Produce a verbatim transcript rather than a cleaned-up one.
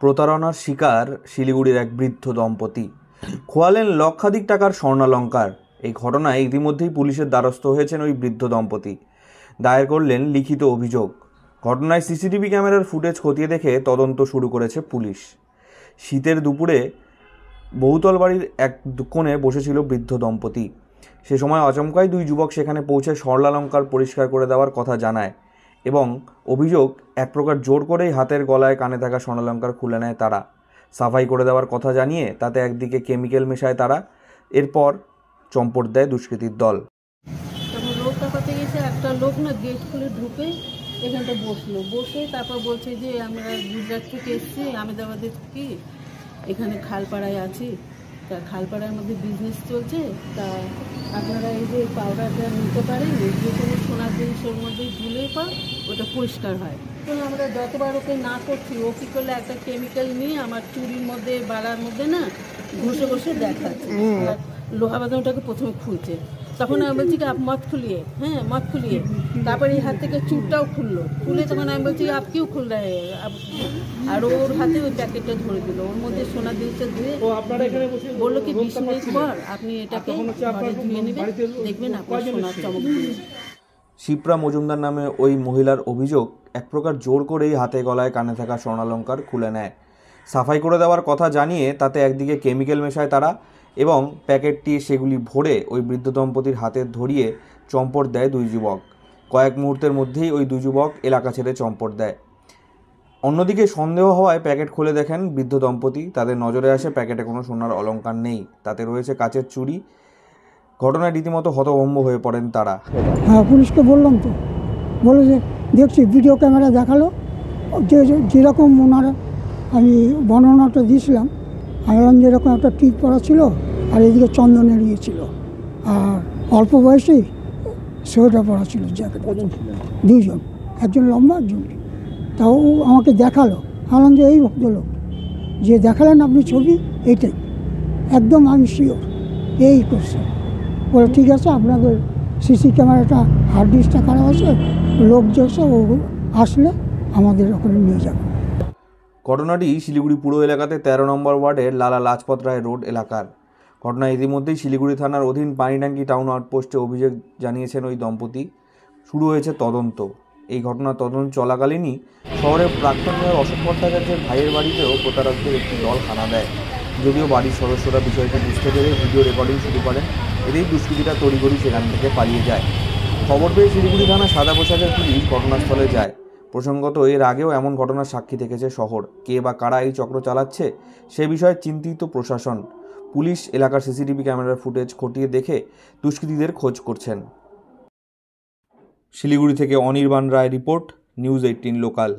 প্রতারণার শিকার শিলিগুড়ির এক বৃদ্ধ দম্পতি খোয়ালেন লক্ষাধিক টাকার স্বর্ণালঙ্কার। এই ঘটনায় ইতিমধ্যেই পুলিশের দ্বারস্থ হয়েছেন ওই বৃদ্ধ দম্পতি, দায়ের করলেন লিখিত অভিযোগ। ঘটনায় সিসিটিভি ক্যামেরার ফুটেজ খতিয়ে দেখে তদন্ত শুরু করেছে পুলিশ। শীতের দুপুরে বহুতল বাড়ির এক কোণে বসেছিল বৃদ্ধ দম্পতি। সে সময় আচমকাই দুই যুবক সেখানে পৌঁছে স্বর্ণালঙ্কার পরিষ্কার করে দেওয়ার কথা জানায় এবং অভিযোগ এক প্রকার জোর করেই হাতের গলায় কানে থাকা স্বর্ণালঙ্কার খুলে নেয় তারা। সাফাই করে দেওয়ার কথা জানিয়ে তাতে একদিকে কেমিক্যাল মেশায় তারা, এরপর চম্পট দেয় দুষ্কৃতীর দল। লোকটা কাছে গেছে, একটা লোক না গেট খুলে ঢুকে এখানটা বসলো, বসে তারপর বলছে যে আমরা গুজরাট থেকে এসেছি, আহমেদাবাদের কি এখানে খালপাড়ায় আছি, তা খালপাড়ার মধ্যে বিজনেস চলছে, তা আপনারা এই যে পাউডারটা নিতে পারেন, যে কোনো সোনার জিনিসের মধ্যে ধুলে পর ওটা পরিষ্কার হয়। কারণ আমরা যতবার ওকে না করছি, ও কী করলে একটা কেমিক্যাল নিয়ে আমার চুরির মধ্যে বালার মধ্যে না ঘষে ঘষে দেখাচ্ছে, আর লোহা বাদামটাকে প্রথমে খুলছে। তখন আমি বলছি কি আপ মদ খুলিয়ে, হ্যাঁ মদ খুলিয়ে, তারপরে এই হাত থেকে চুরটাও খুললো, খুলে তখন আমি বলছি আপ কিউ খুল রে, আর ওর হাতে ওই প্যাকেটটা ধরে দিল, ওর মধ্যে সোনা জিনিসটা ধুয়ে বললো কি বিশ মিনিট পর আপনি এটাকে ঘরে ধুয়ে নেবেন, দেখবেন আপনার সোনার চমক। শিপ্রা মজুমদার নামে ওই মহিলার অভিযোগ এক প্রকার জোর করেই হাতে গলায় কানে থাকা স্বর্ণালঙ্কার খুলে নেয়, সাফাই করে দেওয়ার কথা জানিয়ে তাতে একদিকে কেমিক্যাল মেশায় তারা এবং প্যাকেটটি সেগুলি ভরে ওই বৃদ্ধ দম্পতির হাতে ধরিয়ে চম্পট দেয় দুই যুবক। কয়েক মুহূর্তের মধ্যেই ওই দুই যুবক এলাকা ছেড়ে চম্পট দেয়। অন্যদিকে সন্দেহ হওয়ায় প্যাকেট খুলে দেখেন বৃদ্ধ দম্পতি, তাদের নজরে আসে প্যাকেটে কোনো সোনার অলঙ্কার নেই, তাতে রয়েছে কাচের চুড়ি। ঘটনায় রীতিমতো হতভম্ব হয়ে পড়েন তারা। হ্যাঁ, পুলিশকে বললাম তো, বলে যে দেখছি ভিডিও ক্যামেরা দেখালো, যে যেরকম ওনার আমি বর্ণনাটা দিয়েছিলাম, আয়রন যেরকম একটা টিপ পরা ছিল, আর এদিকে চন্দনের ইয়ে ছিল, আর অল্প বয়সেই সোয়েটার পরা ছিল, জ্যাকেট। দুজন, একজন লম্বা একজন, তাও আমাকে দেখালো আনন্দ এই ভদ্রলোক যে দেখালেন আপনি ছবি, এইটাই একদম আমি শিওর এই করছে। বলে ঠিক আছে, আপনাদের সিসি ক্যামেরাটা হার্ড ডিস্কটা করা আছে, লোক যাচ্ছে ও আসলে আমাদের ওখানে নিয়ে যাবে। ঘটনাটি শিলিগুড়ি পুরো এলাকাতে তেরো নম্বর ওয়ার্ডের লালা লাজপত রায় রোড এলাকার। ঘটনা ইতিমধ্যেই শিলিগুড়ি থানার অধীন পানিটাঙ্কি টাউন আউটপোস্টে অভিযোগ জানিয়েছেন ওই দম্পতি। শুরু হয়েছে তদন্ত। এই ঘটনা তদন্ত চলাকালীনই শহরের প্রাক্তন মেয়র অশোক ভট্টাচার্যের ভাইয়ের বাড়িতেও প্রতারকদের একটি দল হানা দেয়। যদিও বাড়ির সদস্যরা বিষয়টি বুঝতে পেরে ভিডিও রেকর্ডিং শুরু করেন, এতেই দুষ্কৃতীরা তড়িঘড়ি সেখান থেকে পালিয়ে যায়। খবর পেয়ে শিলিগুড়ি থানা সাদা পোশাকের পুলিশ ঘটনাস্থলে যায়। প্রসঙ্গত এর আগেও এমন ঘটনার সাক্ষী থেকেছে শহর। কে বা কারা এই চক্র চালাচ্ছে সে বিষয়ে চিন্তিত প্রশাসন। পুলিশ এলাকার সিসিটিভি ক্যামেরার ফুটেজ খতিয়ে দেখে দুষ্কৃতীদের খোঁজ করছেন। শিলিগুড়ি থেকে অনির্বাণ রায় রিপোর্ট, নিউজ এইটিন লোকাল।